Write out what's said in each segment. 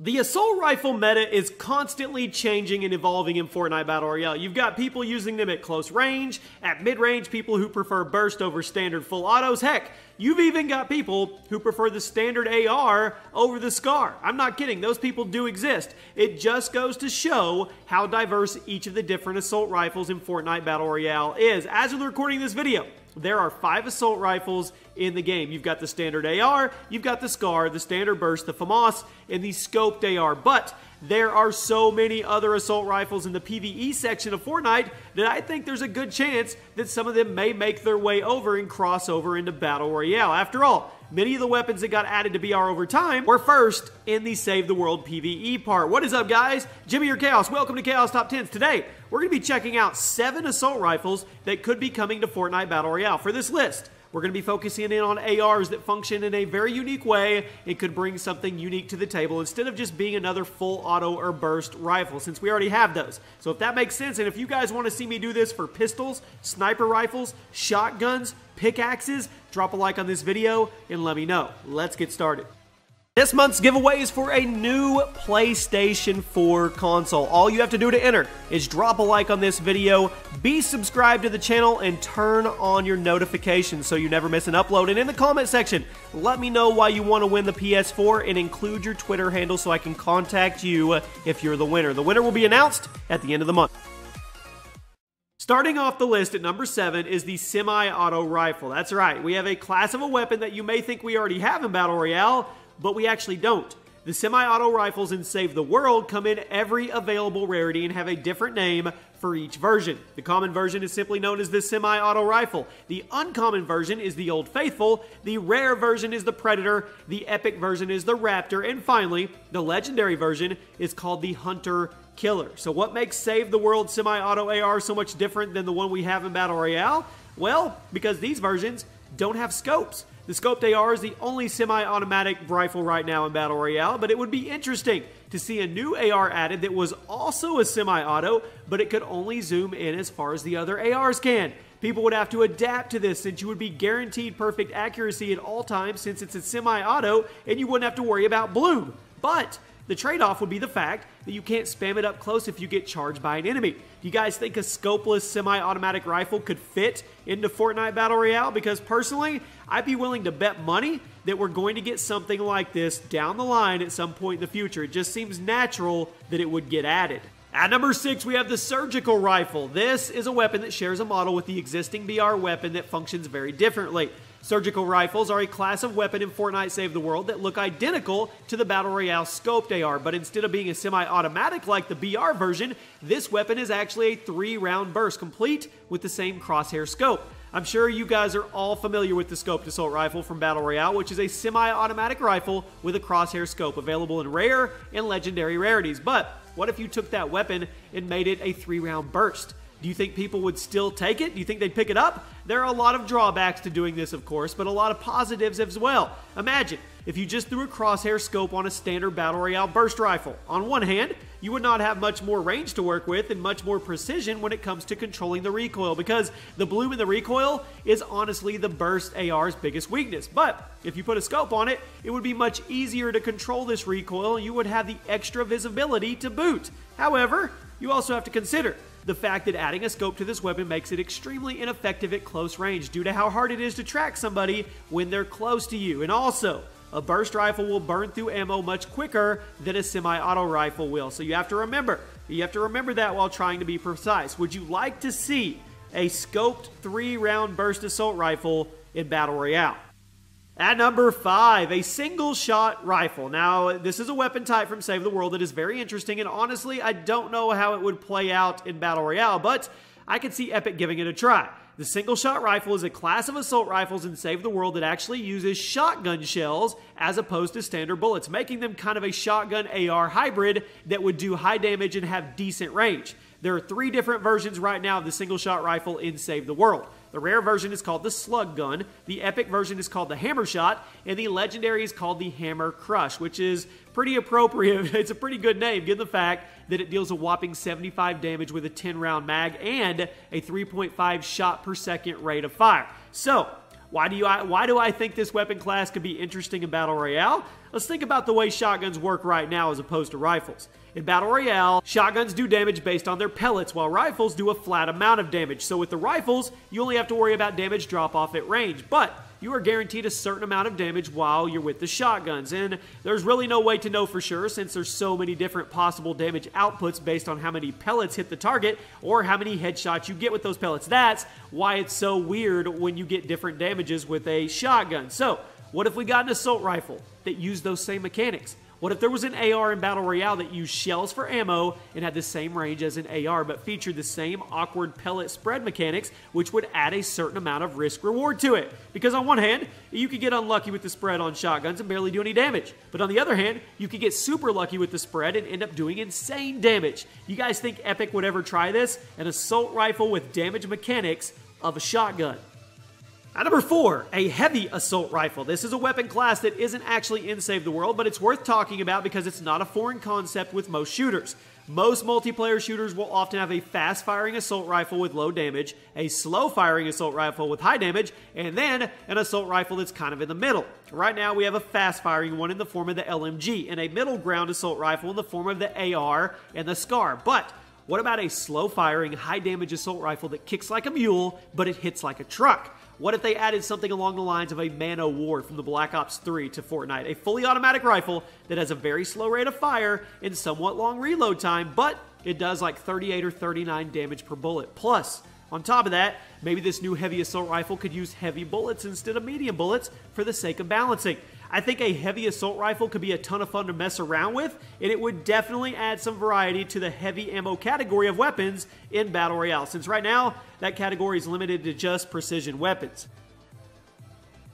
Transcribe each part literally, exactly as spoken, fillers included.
The assault rifle meta is constantly changing and evolving in Fortnite Battle Royale. You've got people using them at close range, at mid-range, people who prefer burst over standard full autos. Heck, you've even got people who prefer the standard A R over the SCAR. I'm not kidding. Those people do exist. It just goes to show how diverse each of the different assault rifles in Fortnite Battle Royale is. As of recording this video, there are five assault rifles in the game. You've got the standard A R, you've got the SCAR, the standard burst, the FAMAS, and the scoped A R. But there are so many other assault rifles in the PvE section of Fortnite that I think there's a good chance that some of them may make their way over and cross over into Battle Royale. After all, many of the weapons that got added to B R over time were first in the Save the World PvE part. What is up, guys? Jimmy your Chaos. Welcome to Chaos Top tens. Today, we're going to be checking out seven assault rifles that could be coming to Fortnite Battle Royale. For this list, we're going to be focusing in on A Rs that function in a very unique way and could bring something unique to the table instead of just being another full auto or burst rifle, since we already have those. So if that makes sense, and if you guys want to see me do this for pistols, sniper rifles, shotguns, pickaxes, drop a like on this video and let me know. Let's get started. This month's giveaway is for a new PlayStation four console. All you have to do to enter is drop a like on this video, be subscribed to the channel, and turn on your notifications so you never miss an upload. And in the comment section, let me know why you want to win the P S four and include your Twitter handle so I can contact you if you're the winner. The winner will be announced at the end of the month. Starting off the list at number seven is the semi-auto rifle. That's right, we have a class of a weapon that you may think we already have in Battle Royale, but we actually don't. The semi-auto rifles in Save the World come in every available rarity and have a different name for each version. The common version is simply known as the semi-auto rifle. The uncommon version is the Old Faithful. The rare version is the Predator. The epic version is the Raptor. And finally, the legendary version is called the Hunter Killer. So what makes Save the World semi-auto A R so much different than the one we have in Battle Royale? Well, because these versions don't have scopes. The scoped A R is the only semi-automatic rifle right now in Battle Royale, but it would be interesting to see a new A R added that was also a semi-auto, but it could only zoom in as far as the other A Rs can. People would have to adapt to this, since you would be guaranteed perfect accuracy at all times since it's a semi-auto, and you wouldn't have to worry about bloom. But the trade-off would be the fact that you can't spam it up close if you get charged by an enemy. Do you guys think a scopeless semi-automatic rifle could fit into Fortnite Battle Royale? Because personally, I'd be willing to bet money that we're going to get something like this down the line at some point in the future. It just seems natural that it would get added. At number six, we have the Surgical rifle. This is a weapon that shares a model with the existing B R weapon that functions very differently. Surgical rifles are a class of weapon in Fortnite Save the World that look identical to the Battle Royale scoped A R, but instead of being a semi-automatic like the B R version, this weapon is actually a three-round burst, complete with the same crosshair scope. I'm sure you guys are all familiar with the scoped assault rifle from Battle Royale, which is a semi-automatic rifle with a crosshair scope available in rare and legendary rarities. But what if you took that weapon and made it a three-round burst? Do you think people would still take it? Do you think they'd pick it up? There are a lot of drawbacks to doing this, of course, but a lot of positives as well. Imagine if you just threw a crosshair scope on a standard Battle Royale burst rifle. On one hand, you would not have much more range to work with and much more precision when it comes to controlling the recoil, because the bloom and the recoil is honestly the burst A R's biggest weakness. But if you put a scope on it, it would be much easier to control this recoil, and you would have the extra visibility to boot. However, you also have to consider the fact that adding a scope to this weapon makes it extremely ineffective at close range due to how hard it is to track somebody when they're close to you. And also, a burst rifle will burn through ammo much quicker than a semi-auto rifle will. So you have to remember, you have to remember that while trying to be precise. Would you like to see a scoped three-round burst assault rifle in Battle Royale? At number five, a single-shot rifle. Now, this is a weapon type from Save the World that is very interesting, and honestly, I don't know how it would play out in Battle Royale, but I could see Epic giving it a try. The single-shot rifle is a class of assault rifles in Save the World that actually uses shotgun shells as opposed to standard bullets, making them kind of a shotgun A R hybrid that would do high damage and have decent range. There are three different versions right now of the single-shot rifle in Save the World. The rare version is called the slug gun, the epic version is called the hammer shot, and the legendary is called the hammer crush, which is pretty appropriate. It's a pretty good name, given the fact that it deals a whopping seventy-five damage with a ten-round mag and a three point five shot per second rate of fire. So, Why do you I, why do I think this weapon class could be interesting in Battle Royale? Let's think about the way shotguns work right now as opposed to rifles. In Battle Royale, shotguns do damage based on their pellets, while rifles do a flat amount of damage. So with the rifles, you only have to worry about damage drop-off at range, but you are guaranteed a certain amount of damage while you're with the shotguns. And there's really no way to know for sure since there's so many different possible damage outputs based on how many pellets hit the target or how many headshots you get with those pellets. That's why it's so weird when you get different damages with a shotgun. So what if we got an assault rifle that used those same mechanics? What if there was an A R in Battle Royale that used shells for ammo and had the same range as an A R but featured the same awkward pellet spread mechanics, which would add a certain amount of risk-reward to it? Because on one hand, you could get unlucky with the spread on shotguns and barely do any damage. But on the other hand, you could get super lucky with the spread and end up doing insane damage. You guys think Epic would ever try this? An assault rifle with damage mechanics of a shotgun. At number four, a heavy assault rifle. This is a weapon class that isn't actually in Save the World, but it's worth talking about because it's not a foreign concept with most shooters. Most multiplayer shooters will often have a fast-firing assault rifle with low damage, a slow-firing assault rifle with high damage, and then an assault rifle that's kind of in the middle. Right now, we have a fast-firing one in the form of the L M G and a middle-ground assault rifle in the form of the A R and the SCAR. But what about a slow-firing, high-damage assault rifle that kicks like a mule, but it hits like a truck? What if they added something along the lines of a Manowar from the Black Ops three to Fortnite? A fully automatic rifle that has a very slow rate of fire and somewhat long reload time, but it does like thirty-eight or thirty-nine damage per bullet. Plus, on top of that, maybe this new heavy assault rifle could use heavy bullets instead of medium bullets for the sake of balancing. I think a heavy assault rifle could be a ton of fun to mess around with, and it would definitely add some variety to the heavy ammo category of weapons in Battle Royale, since right now, that category is limited to just precision weapons.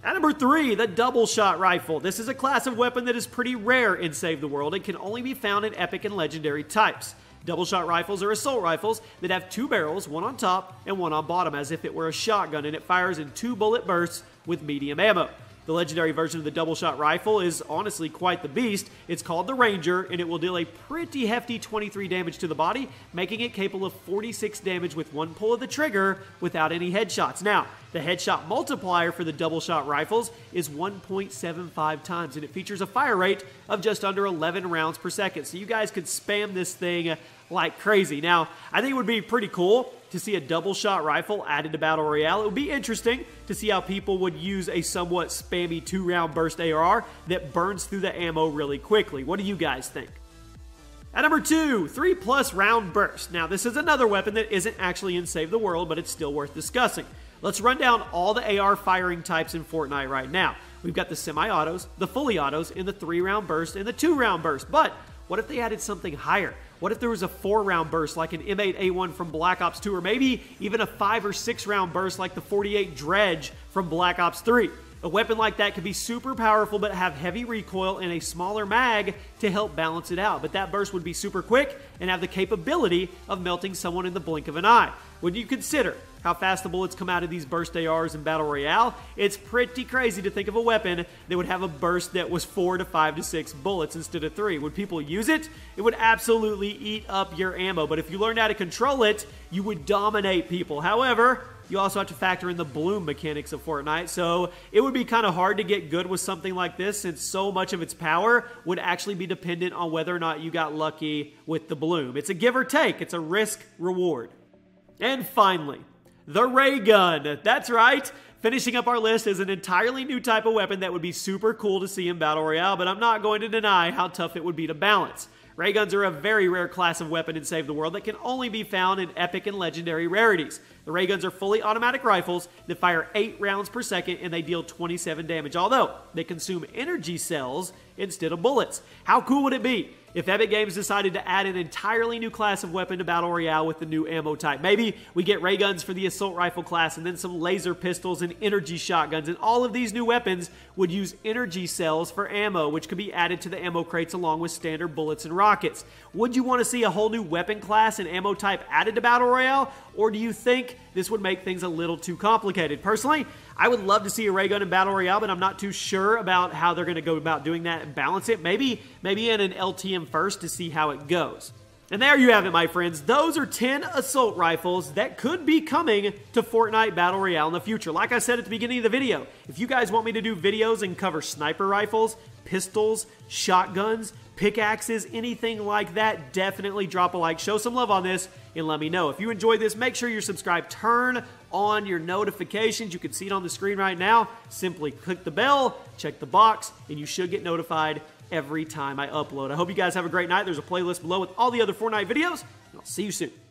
At number three, the double shot rifle. This is a class of weapon that is pretty rare in Save the World and can only be found in epic and legendary types. Double shot rifles are assault rifles that have two barrels, one on top and one on bottom, as if it were a shotgun, and it fires in two bullet bursts with medium ammo. The legendary version of the double shot rifle is honestly quite the beast. It's called the Ranger, and it will deal a pretty hefty twenty-three damage to the body, making it capable of forty-six damage with one pull of the trigger without any headshots. Now, the headshot multiplier for the double shot rifles is one point seven five times, and it features a fire rate of just under eleven rounds per second. So you guys could spam this thing like crazy. Now, I think it would be pretty cool to see a double shot rifle added to Battle Royale. It would be interesting to see how people would use a somewhat spammy two round burst A R that burns through the ammo really quickly. What do you guys think? At number two, three plus round burst. Now, this is another weapon that isn't actually in Save the World, but it's still worth discussing. Let's run down all the A R firing types in Fortnite right now. We've got the semi-autos, the fully autos, and the three round burst, and the two round burst. But what if they added something higher? What if there was a four-round burst like an M eight A one from Black Ops two, or maybe even a five- or six-round burst like the forty-eight Dredge from Black Ops three? A weapon like that could be super powerful but have heavy recoil and a smaller mag to help balance it out. But that burst would be super quick and have the capability of melting someone in the blink of an eye. When you consider how fast the bullets come out of these burst A Rs in Battle Royale, it's pretty crazy to think of a weapon that would have a burst that was four to five to six bullets instead of three. Would people use it? It would absolutely eat up your ammo, but if you learned how to control it, you would dominate people. However, you also have to factor in the bloom mechanics of Fortnite, so it would be kind of hard to get good with something like this since so much of its power would actually be dependent on whether or not you got lucky with the bloom. It's a give or take. It's a risk-reward. And finally, the ray gun. That's right. Finishing up our list is an entirely new type of weapon that would be super cool to see in Battle Royale, but I'm not going to deny how tough it would be to balance. Ray guns are a very rare class of weapon in Save the World that can only be found in epic and legendary rarities. The ray guns are fully automatic rifles that fire eight rounds per second and they deal twenty-seven damage, although they consume energy cells instead of bullets. How cool would it be if Epic Games decided to add an entirely new class of weapon to Battle Royale with the new ammo type? Maybe we get ray guns for the assault rifle class and then some laser pistols and energy shotguns, and all of these new weapons would use energy cells for ammo, which could be added to the ammo crates along with standard bullets and rockets. Would you want to see a whole new weapon class and ammo type added to Battle Royale, or do you think this would make things a little too complicated? Personally, I would love to see a ray gun in Battle Royale, but I'm not too sure about how they're going to go about doing that and balance it. Maybe, maybe in an L T M first to see how it goes. And there you have it, my friends. Those are ten assault rifles that could be coming to Fortnite Battle Royale in the future. Like I said at the beginning of the video, if you guys want me to do videos and cover sniper rifles, pistols, shotguns, pickaxes, anything like that, definitely drop a like, show some love on this, and let me know. If you enjoyed this, make sure you're subscribed. Turn on your notifications. You can see it on the screen right now. Simply click the bell, check the box, and you should get notified every time I upload. I hope you guys have a great night. There's a playlist below with all the other Fortnite videos, and I'll see you soon.